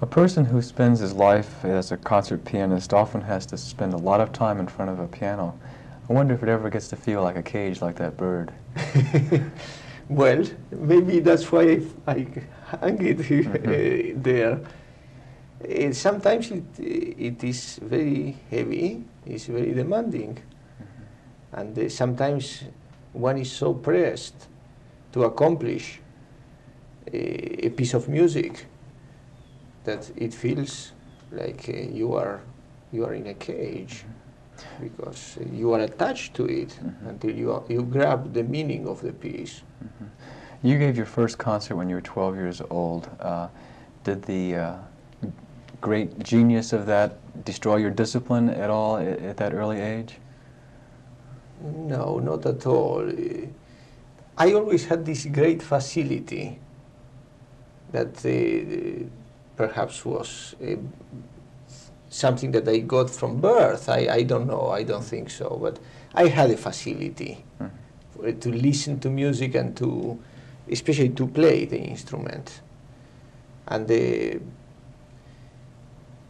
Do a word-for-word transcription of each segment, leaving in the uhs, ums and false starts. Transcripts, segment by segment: A person who spends his life as a concert pianist often has to spend a lot of time in front of a piano. I wonder if it ever gets to feel like a cage like that bird. Well, maybe that's why I hang it mm-hmm. uh, there. Uh, sometimes it, it is very heavy, it's very demanding. Mm-hmm. And uh, sometimes one is so pressed to accomplish a, a piece of music that it feels like uh, you are you are in a cage. Mm-hmm. Because uh, you are attached to it mm-hmm. until you are, you grab the meaning of the piece. Mm-hmm. You gave your first concert when you were twelve years old. Uh, did the uh, great genius of that destroy your discipline at all at, at that early age? No, not at all. I always had this great facility that uh, perhaps was Uh, something that I got from birth. I, I don't know, I don't think so, but I had a facility mm-hmm. to listen to music and to, especially to play the instrument. And the,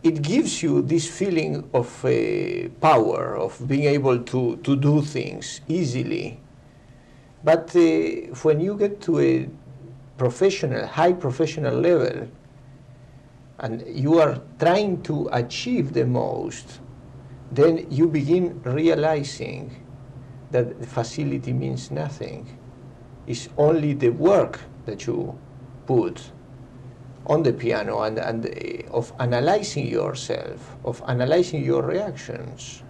it gives you this feeling of uh, power, of being able to, to do things easily. But uh, when you get to a professional, high professional level, and you are trying to achieve the most, then you begin realizing that the facility means nothing. It's only the work that you put on the piano and, and uh, of analyzing yourself, of analyzing your reactions.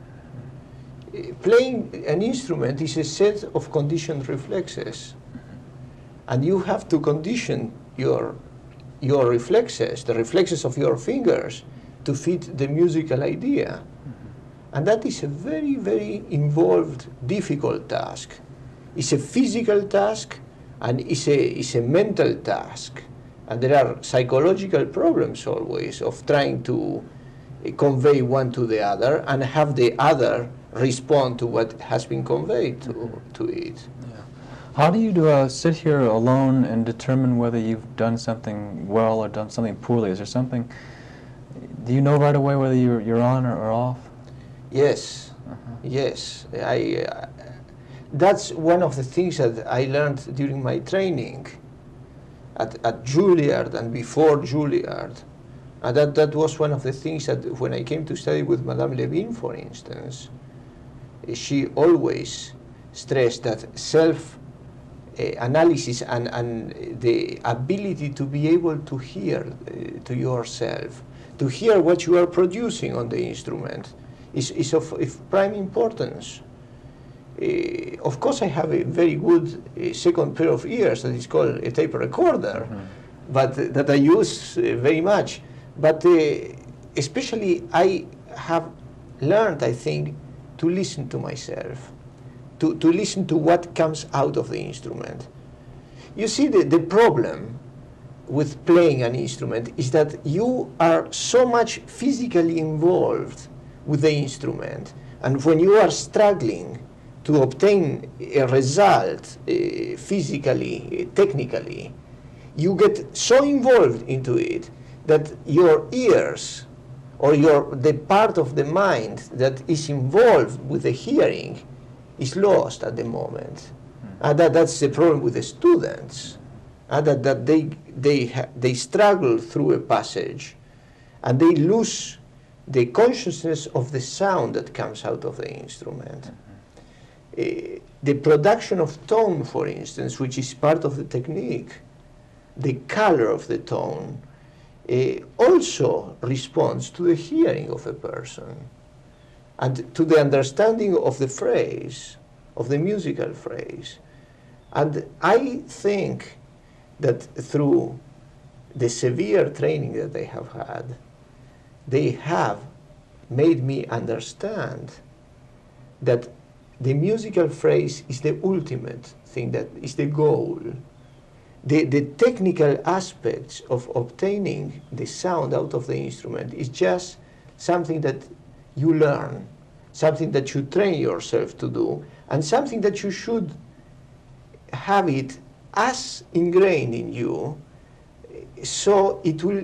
Uh, playing an instrument is a set of conditioned reflexes, and you have to condition your your reflexes, the reflexes of your fingers, to fit the musical idea. Mm-hmm. And that is a very, very involved, difficult task. It's a physical task, and it's a, it's a mental task. And there are psychological problems always of trying to uh, convey one to the other and have the other respond to what has been conveyed to, mm-hmm. to it. How do you do, uh, sit here alone and determine whether you've done something well or done something poorly? Is there something, do you know right away whether you're, you're on or, or off? Yes, uh-huh. yes. I, uh, that's one of the things that I learned during my training at, at Juilliard and before Juilliard. And that, that was one of the things that when I came to study with Madame Levine, for instance, she always stressed that self Uh, analysis and, and the ability to be able to hear uh, to yourself, to hear what you are producing on the instrument is, is of, of prime importance. Uh, of course, I have a very good uh, second pair of ears that is called a tape recorder, mm-hmm. but uh, that I use uh, very much. But uh, especially I have learned, I think, to listen to myself. To, to listen to what comes out of the instrument. You see, the, the problem with playing an instrument is that you are so much physically involved with the instrument, and when you are struggling to obtain a result uh, physically, uh, technically, you get so involved into it that your ears or your, the part of the mind that is involved with the hearing is lost at the moment. And that, that's the problem with the students, and that, that they, they, ha they struggle through a passage and they lose the consciousness of the sound that comes out of the instrument. Mm-hmm. uh, the production of tone, for instance, which is part of the technique, the color of the tone, uh, also responds to the hearing of a person and to the understanding of the phrase, of the musical phrase. And I think that through the severe training that they have had, they have made me understand that the musical phrase is the ultimate thing, that is the goal. The, the technical aspects of obtaining the sound out of the instrument is just something that you learn, something that you train yourself to do, and something that you should have it as ingrained in you, so it will,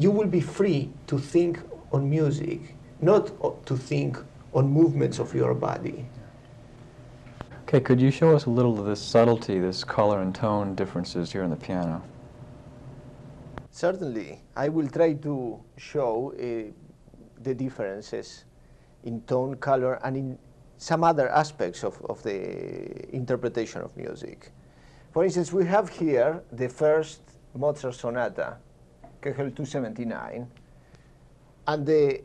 you will be free to think on music, not to think on movements of your body. Okay, could you show us a little of this subtlety, this color and tone differences here on the piano? Certainly. I will try to show uh, the differences in tone, color, and in some other aspects of, of the interpretation of music. For instance, we have here the first Mozart sonata, Kegel two seventy-nine, and the,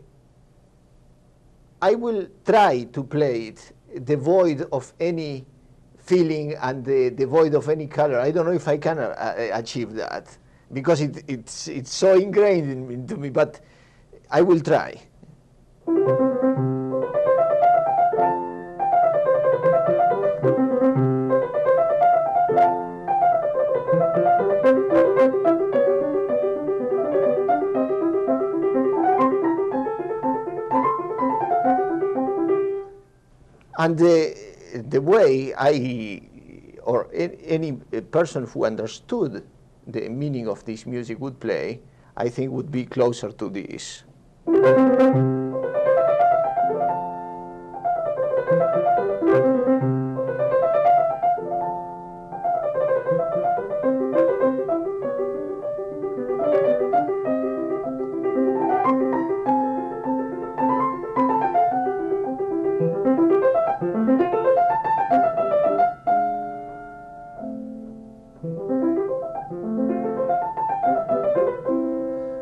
I will try to play it devoid of any feeling and the, devoid of any color. I don't know if I can uh, achieve that, because it, it's, it's so ingrained in, into me, but I will try. And the, the way I, or any person who understood the meaning of this music would play, I think would be closer to this.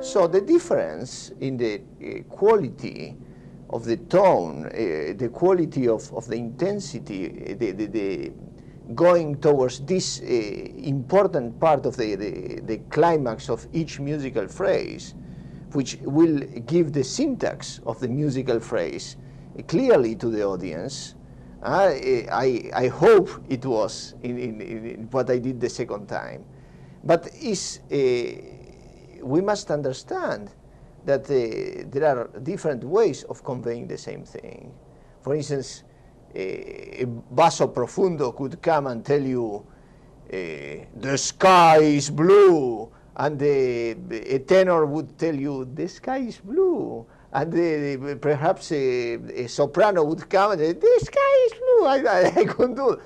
So the difference in the uh, quality of the tone, uh, the quality of, of the intensity, uh, the, the, the going towards this uh, important part of the, the, the climax of each musical phrase, which will give the syntax of the musical phrase clearly to the audience. Uh, I, I hope it was in, in, in what I did the second time. But is uh, we must understand that uh, there are different ways of conveying the same thing. For instance, a basso profundo could come and tell you uh, the sky is blue, and the, a tenor would tell you the sky is blue, and the, perhaps a, a soprano would come and say the sky is blue. I, I, I couldn't do it.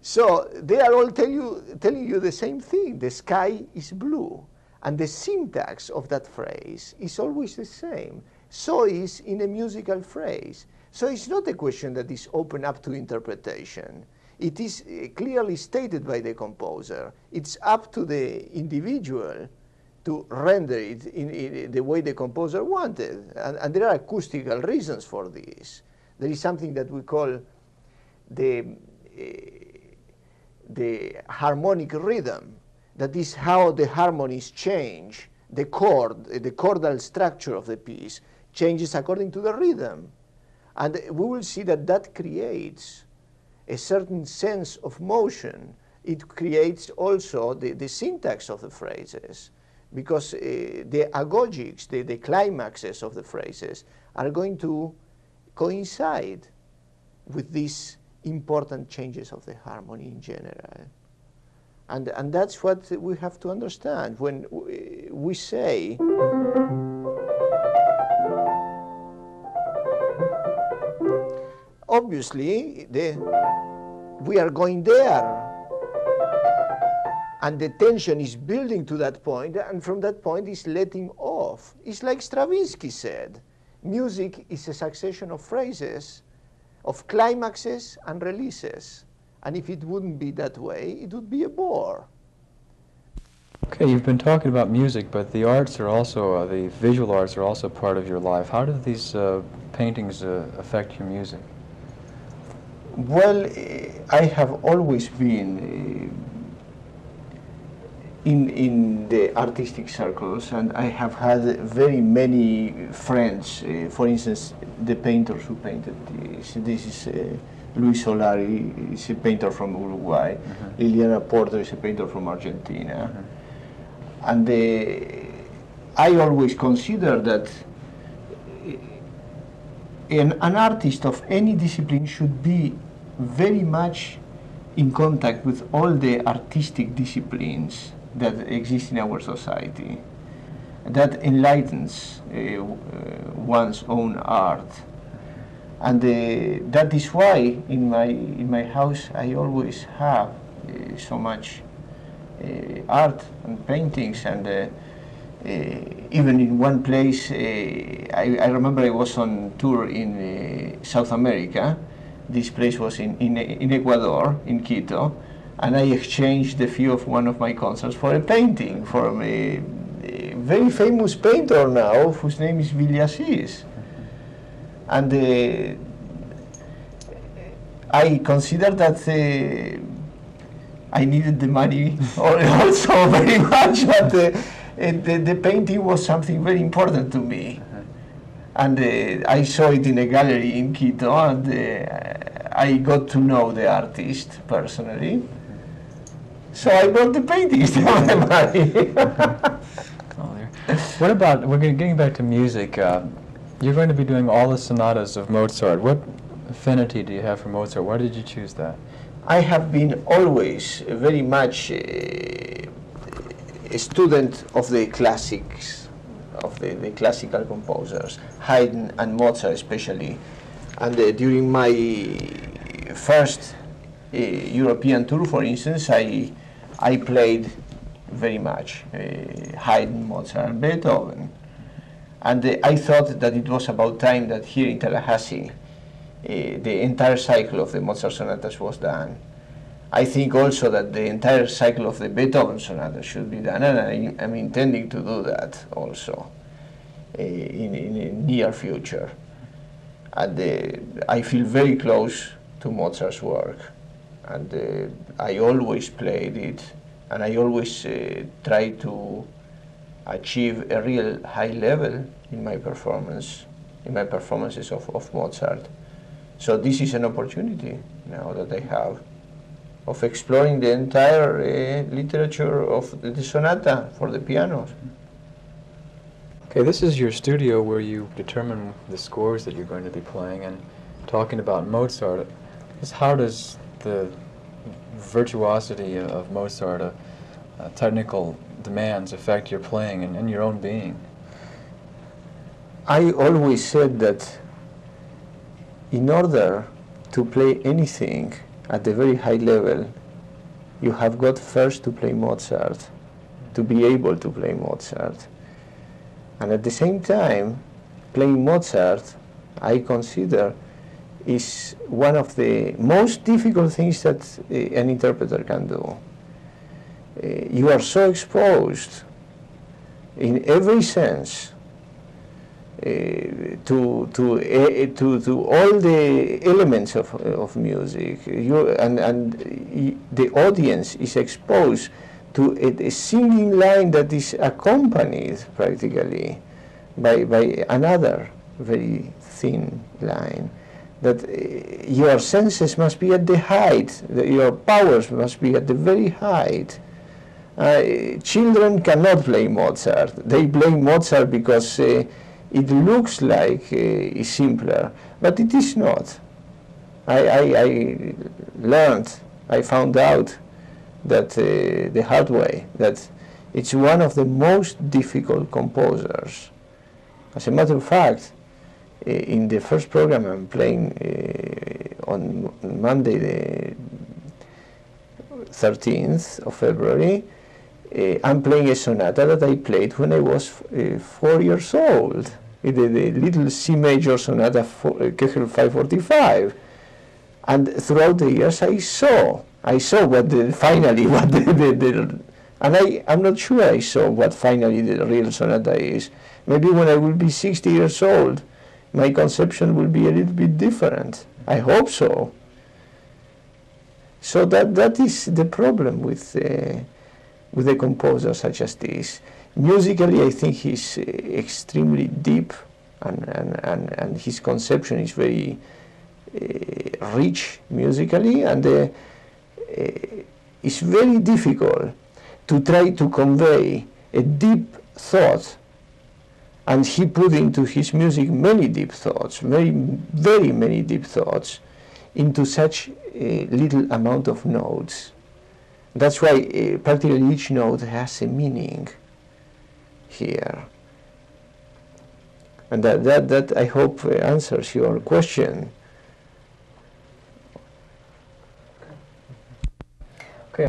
So they are all tell you, telling you the same thing, the sky is blue. And the syntax of that phrase is always the same. So is in a musical phrase. So it's not a question that is open up to interpretation. It is uh, clearly stated by the composer. It's up to the individual to render it in, in the way the composer wanted. And, and there are acoustical reasons for this. There is something that we call the, uh, the harmonic rhythm. That is how the harmonies change, the chord, the chordal structure of the piece changes according to the rhythm. And we will see that that creates a certain sense of motion. It creates also the, the syntax of the phrases, because uh, the agogics, the, the climaxes of the phrases are going to coincide with these important changes of the harmony in general. And, and that's what we have to understand when we say obviously the, we are going there and the tension is building to that point, and from that point is letting off. It's like Stravinsky said, music is a succession of phrases, of climaxes and releases. And if it wouldn't be that way, it would be a bore. Okay, you've been talking about music, but the arts are also, uh, the visual arts are also part of your life. How do these uh, paintings uh, affect your music? Well, I have always been in, in the artistic circles, and I have had very many friends. Uh, for instance, the painters who painted this. This is uh, Luis Solari is a painter from Uruguay. Mm-hmm. Liliana Porter is a painter from Argentina. Mm-hmm. And the, I always consider that an, an artist of any discipline should be very much in contact with all the artistic disciplines that exist in our society. that enlightens uh, one's own art. And uh, that is why in my, in my house I always have uh, so much uh, art and paintings. And uh, uh, even in one place, uh, I, I remember I was on tour in uh, South America. This place was in, in, in Ecuador, in Quito. And I exchanged the fee of one of my concerts for a painting from a, a very famous painter now, whose name is Villasis. And uh, I considered that uh, I needed the money also very much, but uh, the, the painting was something very important to me. And uh, I saw it in a gallery in Quito, and uh, I got to know the artist personally. So I bought the paintings to my money. What about, we're getting back to music, uh, you're going to be doing all the sonatas of Mozart. What affinity do you have for Mozart? Why did you choose that? I have been always very much uh, a student of the classics, of the, the classical composers, Haydn and Mozart especially. And uh, during my first Uh, European tour, for instance, I, I played very much uh, Haydn, Mozart, and Beethoven. And uh, I thought that it was about time that here in Tallahassee, uh, the entire cycle of the Mozart sonatas was done. I think also that the entire cycle of the Beethoven sonatas should be done, and I am intending to do that also uh, in, in the near future. And uh, I feel very close to Mozart's work. And uh, I always played it, and I always uh, try to achieve a real high level in my performance, in my performances of, of Mozart. So this is an opportunity now that I have of exploring the entire uh, literature of the, the sonata for the piano. Okay, this is your studio where you determine the scores that you're going to be playing, and talking about Mozart, how does the virtuosity of Mozart, uh, uh, technical demands affect your playing and, and your own being? I always said that in order to play anything at a very high level, you have got first to play Mozart, to be able to play Mozart. And at the same time, playing Mozart, I consider, is one of the most difficult things that uh, an interpreter can do. Uh, you are so exposed in every sense uh, to, to, uh, to, to all the elements of, uh, of music, you, and, and the audience is exposed to a, a singing line that is accompanied practically by, by another very thin line. That uh, your senses must be at the height, that your powers must be at the very height. Uh, children cannot play Mozart. They play Mozart because uh, it looks like uh, it's simpler, but it is not. I, I, I learned, I found out that uh, the hard way, that it's one of the most difficult composers. As a matter of fact, in the first program I'm playing uh, on Monday the thirteenth of February, uh, I'm playing a sonata that I played when I was uh, four years old, the, the little C major sonata for, uh, Köchel five forty-five. And throughout the years I saw, I saw what the, finally what the, the, the and I, I'm not sure I saw what finally the real sonata is. Maybe when I will be sixty years old, my conception will be a little bit different. I hope so. So that, that is the problem with, uh, with a composer such as this. Musically, I think he's uh, extremely deep, and, and, and, and his conception is very uh, rich musically, and uh, uh, it's very difficult to try to convey a deep thought. And he put into his music many deep thoughts, very, very many deep thoughts, into such a little amount of notes. That's why uh, practically each note has a meaning here. And that, that, that I hope, answers your question. Okay.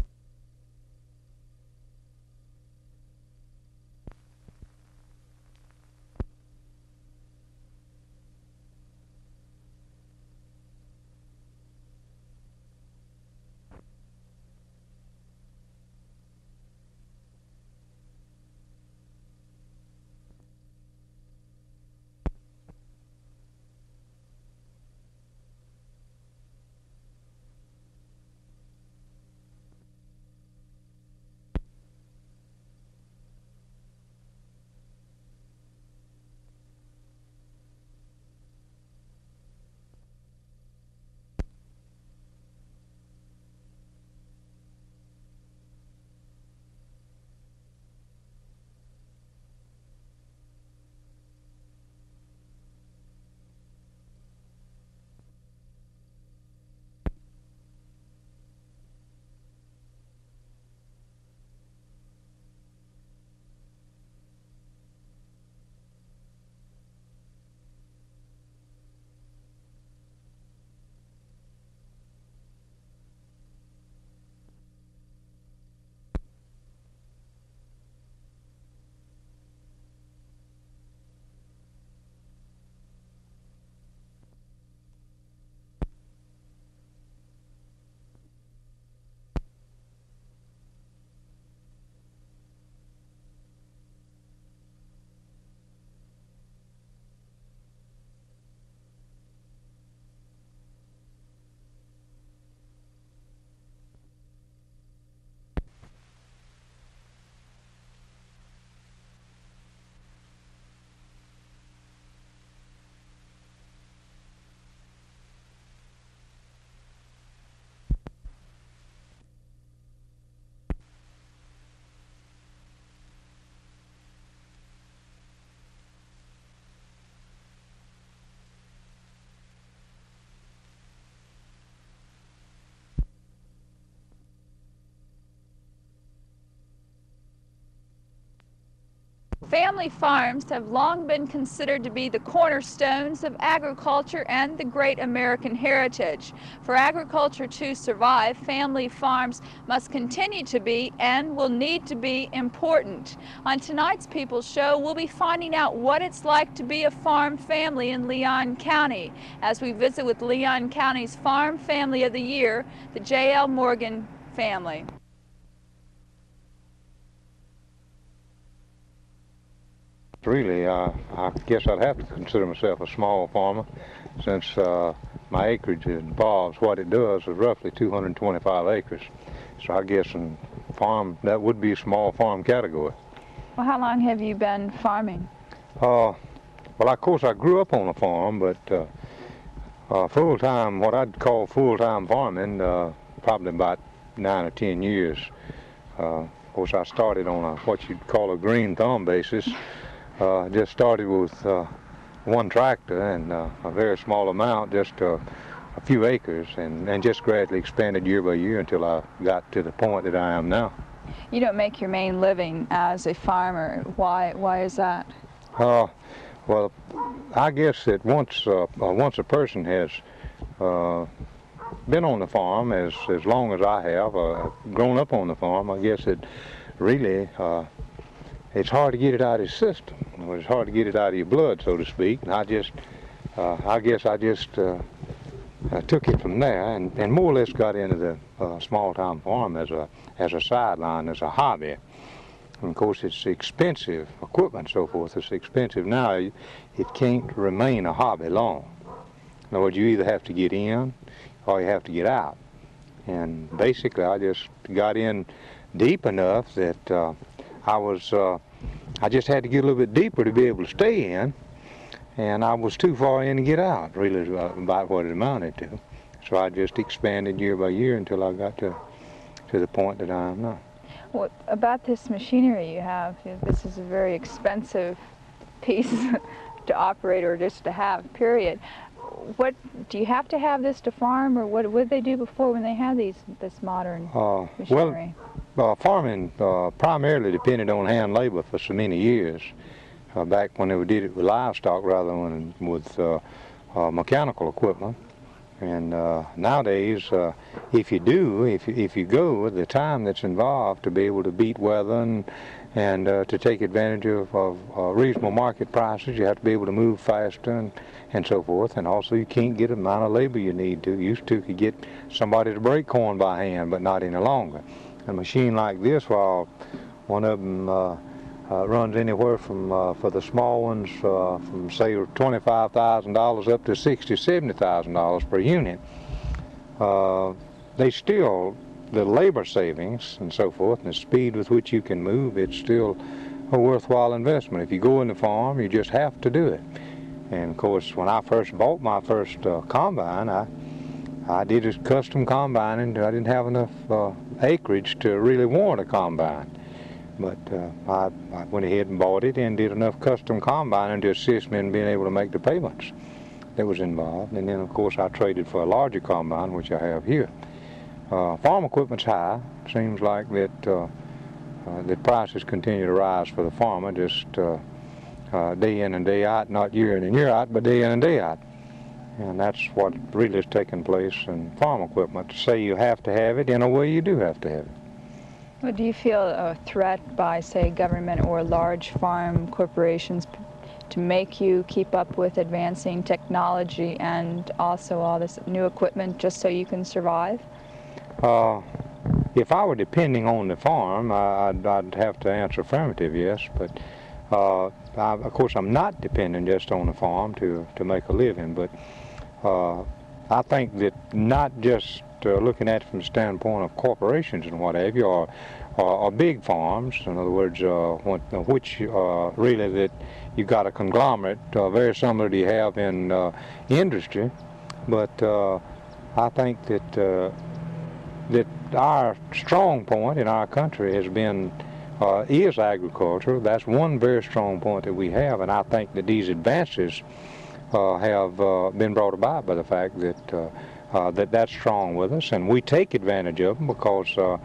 Family farms have long been considered to be the cornerstones of agriculture and the great American heritage. For agriculture to survive, family farms must continue to be and will need to be important. On tonight's People's Show, we'll be finding out what it's like to be a farm family in Leon County as we visit with Leon County's Farm Family of the Year, the J L Morgan family. Really, I, I guess I'd have to consider myself a small farmer since uh, my acreage involves what it does is roughly two hundred twenty-five acres. So I guess in farm, that would be a small farm category. Well, how long have you been farming? Uh, well, of course, I grew up on a farm, but uh, uh, full-time, what I'd call full-time farming, uh, probably about nine or ten years. Uh, of course, I started on a, what you'd call a green thumb basis. Uh, just started with uh, one tractor and uh, a very small amount, just uh, a few acres, and, and just gradually expanded year by year until I got to the point that I am now. You don't make your main living as a farmer. Why, why is that? Uh, well, I guess that once, uh, once a person has uh, been on the farm as, as long as I have, uh, grown up on the farm, I guess it really uh, it's hard to get it out of your system. It's hard to get it out of your blood, so to speak. And I just, uh, I guess I just uh, I took it from there and, and more or less got into the uh, small-town farm as a, as a sideline, as a hobby. And of course, it's expensive equipment and so forth. It's expensive now. It can't remain a hobby long. In other words, you either have to get in or you have to get out. And basically, I just got in deep enough that uh, I was, uh, I just had to get a little bit deeper to be able to stay in, and I was too far in to get out, really, about what it amounted to. So I just expanded year by year until I got to, to the point that I am now. What about this machinery you have? This is a very expensive piece to operate or just to have, period. What, do you have to have this to farm, or what, what did they do before when they had these, this modern uh, machinery? Well, Uh, farming uh, primarily depended on hand labor for so many years. uh, back when they did it with livestock rather than with uh, uh, mechanical equipment. And uh, nowadays, uh, if you do, if you, if you go, the time that's involved to be able to beat weather and, and uh, to take advantage of, of uh, reasonable market prices, you have to be able to move faster and, and so forth. And also, you can't get the amount of labor you need to. You used to could get somebody to break corn by hand, but not any longer. A machine like this, while one of them uh, uh, runs anywhere from, uh, for the small ones, uh, from say twenty-five thousand dollars up to sixty thousand dollars, seventy thousand dollars per unit, uh, they still, the labor savings and so forth, and the speed with which you can move, it's still a worthwhile investment. If you go in the farm, you just have to do it. And of course, when I first bought my first uh, combine, I I did a custom combine, and I didn't have enough uh, acreage to really warrant a combine. But uh, I, I went ahead and bought it and did enough custom combining to assist me in being able to make the payments that was involved. And then, of course, I traded for a larger combine, which I have here. Uh, farm equipment's high. Seems like that uh, uh, the prices continue to rise for the farmer, just uh, uh, day in and day out, not year in and year out, but day in and day out. And that's what really is taking place in farm equipment. To say you have to have it, in a way you do have to have it. Well, do you feel a threat by, say, government or large farm corporations to make you keep up with advancing technology and also all this new equipment just so you can survive? Uh, if I were depending on the farm, I'd, I'd have to answer affirmative, yes. But uh, I, of course, I'm not depending just on the farm to, to make a living. But Uh, I think that not just uh, looking at it from the standpoint of corporations and what have you, or, or, or big farms, in other words, uh, what, which uh, really that you've got a conglomerate uh, very similar to you have in uh, industry, but uh, I think that, uh, that our strong point in our country has been, uh, is agriculture. That's one very strong point that we have, and I think that these advances Uh, have uh, been brought about by the fact that, uh, uh, that that's strong with us, and we take advantage of them because uh,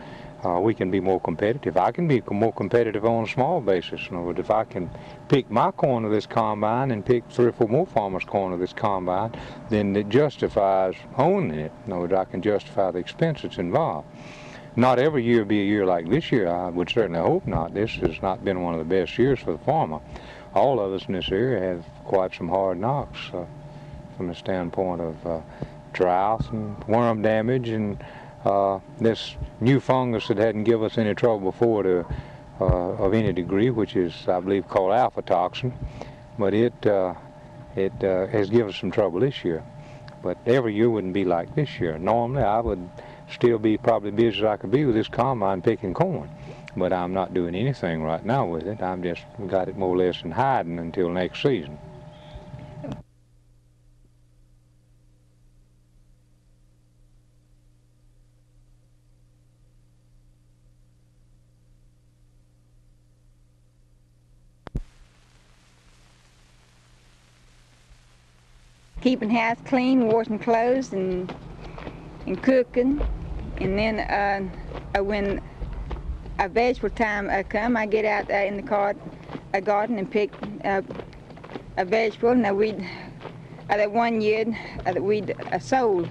uh, we can be more competitive. I can be more competitive on a small basis. In other words, if I can pick my corn of this combine and pick three or four more farmers' corn of this combine, then it justifies owning it. In other words, I can justify the expense that's involved. Not every year be a year like this year. I would certainly hope not. This has not been one of the best years for the farmer. All of us in this area have quite some hard knocks uh, from the standpoint of uh, drought and worm damage and uh, this new fungus that hadn't given us any trouble before to, uh, of any degree, which is, I believe, called alpha toxin. But it, uh, it uh, has given us some trouble this year. But every year wouldn't be like this year. Normally, I would still be probably busy as I could be with this combine picking corn. But I'm not doing anything right now with it. I've just got it more or less in hiding until next season. Keeping house clean, washing clothes, and and cooking, and then uh, when a vegetable time I come, I get out uh, in the car, a garden and pick uh, a vegetable. Now we, uh, that one year, uh, we uh, sold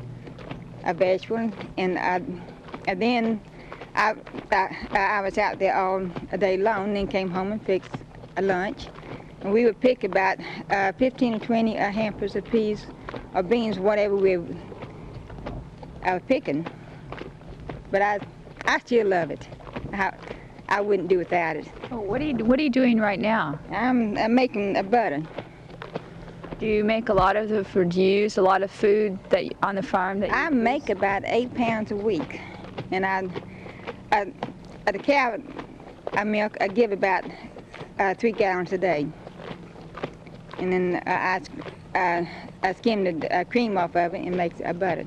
a vegetable, and I, uh, then I, I, I was out there all day long, then came home and picked a lunch. And we would pick about uh, fifteen or twenty uh, hampers of peas or beans, whatever we were uh, picking. But I, I still love it. I, I wouldn't do without it. Oh, what, are you, what are you doing right now? I'm uh, making a butter. Do you make a lot of the food? Do you use a lot of food that you, on the farm? That you I use? Make about eight pounds a week, and I, I, I the cow I milk I give about uh, three gallons a day, and then uh, I uh, I skim the uh, cream off of it and make a butter.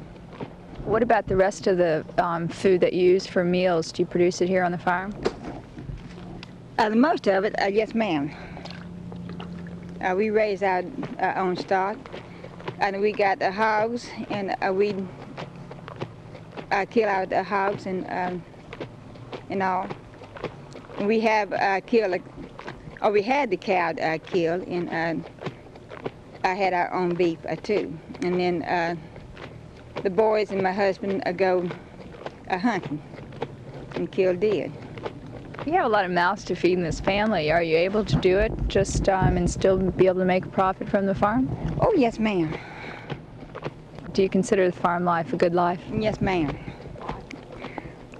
What about the rest of the um, food that you use for meals? Do you produce it here on the farm? Uh, the most of it, uh, yes, ma'am. Uh, we raise our uh, own stock, and we got uh, hogs, and uh, we uh, kill our uh, hogs and um, and all. And we have uh, killed a, or we had the cow uh, killed, and uh, I had our own beef uh, too. And then uh, the boys and my husband uh, go uh, hunting and kill deer. You have a lot of mouths to feed in this family. Are you able to do it just um, and still be able to make a profit from the farm? Oh, yes, ma'am. Do you consider the farm life a good life? Yes, ma'am.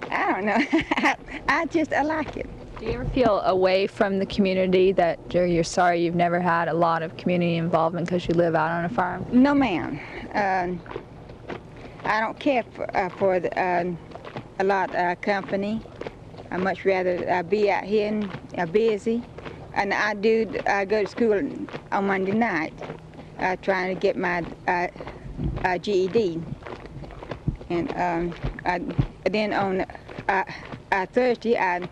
I don't know. I, I just, I like it. Do you ever feel away from the community, that you're sorry you've never had a lot of community involvement because you live out on a farm? No, ma'am. Um, I don't care for, uh, for the, uh, a lot uh, company. I much rather uh, be out here and uh, busy. And I do I go to school on Monday night, uh, trying to get my uh, uh, G E D. And um, I, then on uh, uh, Thursday, I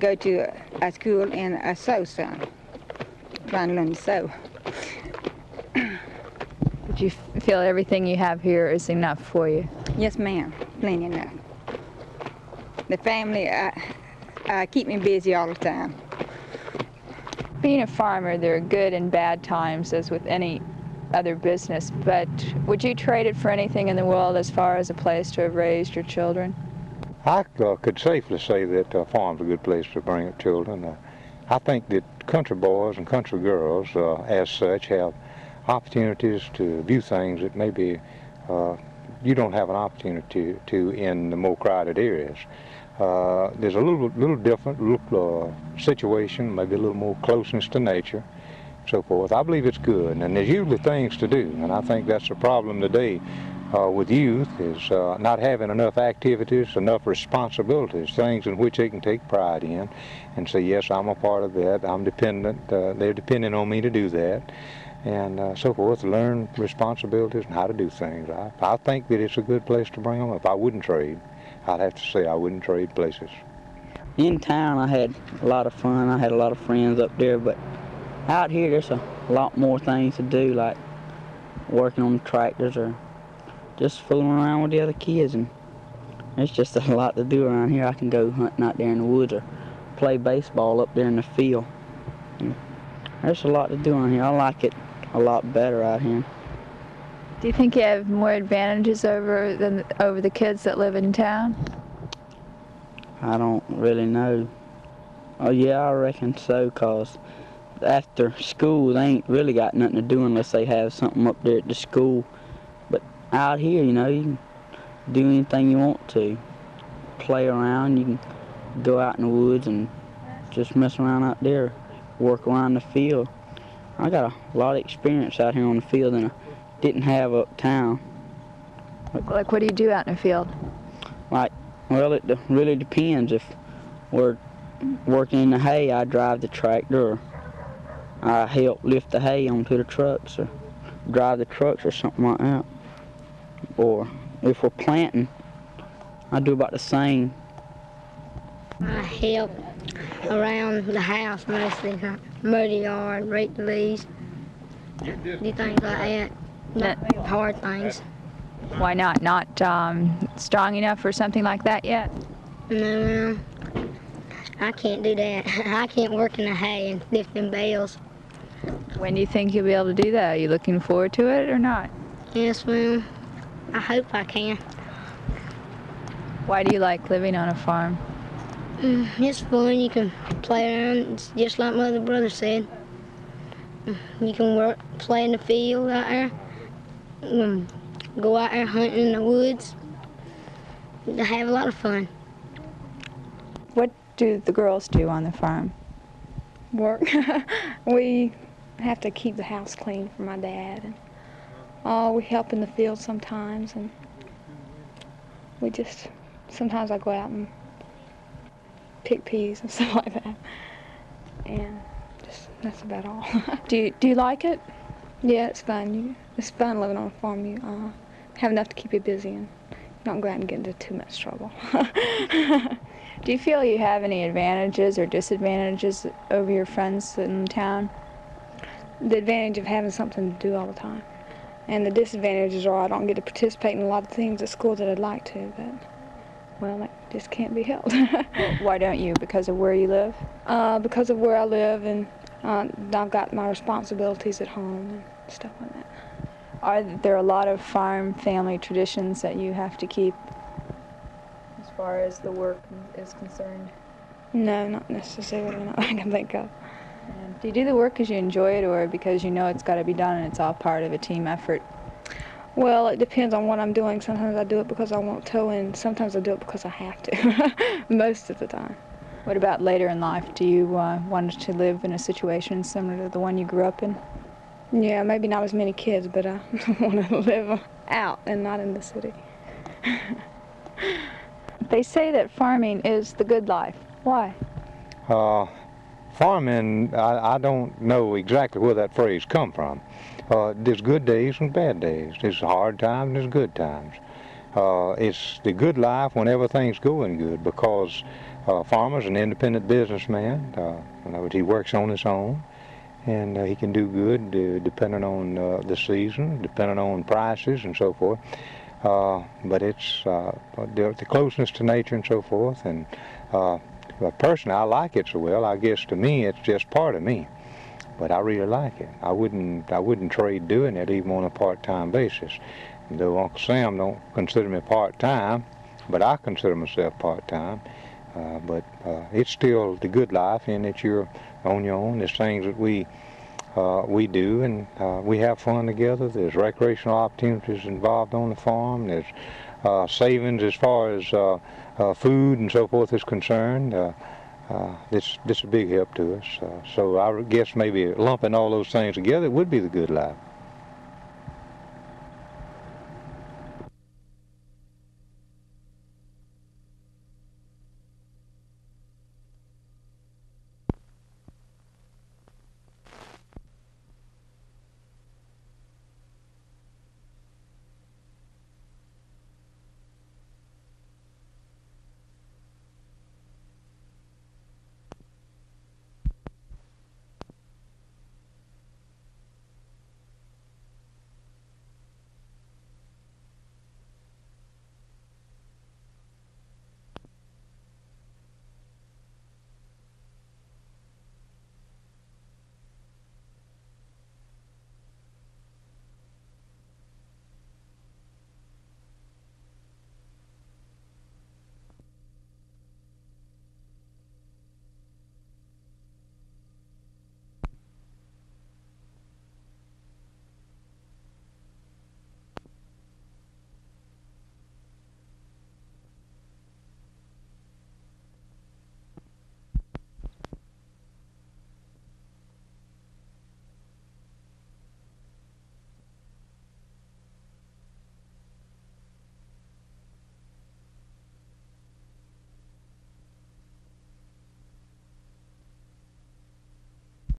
go to a school and I sew some, trying to learn to sew. Do you feel everything you have here is enough for you? Yes, ma'am, plenty enough. The family uh, uh, keep me busy all the time. Being a farmer, there are good and bad times, as with any other business, but would you trade it for anything in the world as far as a place to have raised your children? I uh, could safely say that uh, farm's a good place to bring up children. Uh, I think that country boys and country girls, uh, as such, have opportunities to view things that maybe uh, you don't have an opportunity to, to in the more crowded areas. Uh, there's a little, little different little, uh, situation, maybe a little more closeness to nature, so forth. I believe it's good, and there's usually things to do, and I think that's the problem today uh, with youth, is uh, not having enough activities, enough responsibilities, things in which they can take pride in and say, yes, I'm a part of that, I'm dependent, uh, they're depending on me to do that, and uh, so forth, learn responsibilities and how to do things. I, I think that it's a good place to bring them up. I wouldn't trade. I'd have to say I wouldn't trade places. In town I had a lot of fun, I had a lot of friends up there, but out here there's a lot more things to do, like working on the tractors or just fooling around with the other kids, and there's just a lot to do around here. I can go hunting out there in the woods or play baseball up there in the field. And there's a lot to do around here. I like it a lot better out here. Do you think you have more advantages over than over the kids that live in town? I don't really know. Oh yeah, I reckon so, cause after school they ain't really got nothing to do unless they have something up there at the school. But out here, you know, you can do anything you want to. Play around, you can go out in the woods and just mess around out there, work around the field. I got a lot of experience out here on the field and I didn't have uptown. Like, what do you do out in the field? Like, well, it really depends. If we're working in the hay, I drive the tractor, or I help lift the hay onto the trucks, or drive the trucks, or something like that. Or if we're planting, I do about the same. I help around the house mostly, mow the yard, rake the leaves, do things like that, not hard things. Why not? Not um, strong enough for something like that yet? No, no. I can't do that. I can't work in the hay and lift them bales. When do you think you'll be able to do that? Are you looking forward to it or not? Yes, ma'am. I hope I can. Why do you like living on a farm? Mm, it's fun. You can play around. It's just like my other brother said. You can work, play in the field out there. Um, go out there hunting in the woods. I have a lot of fun. What do the girls do on the farm? Work. We have to keep the house clean for my dad, and oh, we help in the field sometimes, and we just sometimes I go out and pick peas and stuff like that, and just that's about all. do you do you like it? Yeah, it's fun. You, it's fun living on a farm. You uh, have enough to keep you busy, and don't go out and get into too much trouble. Do you feel you have any advantages or disadvantages over your friends in town? The advantage of having something to do all the time. And the disadvantages are I don't get to participate in a lot of things at school that I'd like to, but well, that just can't be helped. Why don't you? Because of where you live? Uh, because of where I live, and uh, I've got my responsibilities at home and stuff like that. Are there a lot of farm family traditions that you have to keep as far as the work is concerned? No, not necessarily, not that I can think of. And do you do the work because you enjoy it, or because you know it's got to be done and it's all part of a team effort? Well, it depends on what I'm doing. Sometimes I do it because I want to, and sometimes I do it because I have to, most of the time. What about later in life? Do you uh, want to live in a situation similar to the one you grew up in? Yeah, maybe not as many kids, but I want to live out and not in the city. They say that farming is the good life. Why? Uh, farming, I, I don't know exactly where that phrase come from. Uh, there's good days and bad days. There's hard times and there's good times. Uh, it's the good life when everything's going good, because uh, farmer's an independent businessman. Uh, in other words, he works on his own, and uh, he can do good uh, depending on uh, the season, depending on prices and so forth. Uh, but it's uh, the, the closeness to nature and so forth. And uh, personally, I like it so well. I guess to me, it's just part of me. But I really like it. I wouldn't, I wouldn't trade doing it even on a part-time basis. Though Uncle Sam don't consider me part-time, but I consider myself part-time. Uh, but uh, it's still the good life in that you're on your own. There's things that we uh, we do, and uh, we have fun together. There's recreational opportunities involved on the farm. There's uh, savings as far as uh, uh, food and so forth is concerned. Uh, Uh, this this is a big help to us. Uh, so I guess maybe lumping all those things together would be the good life.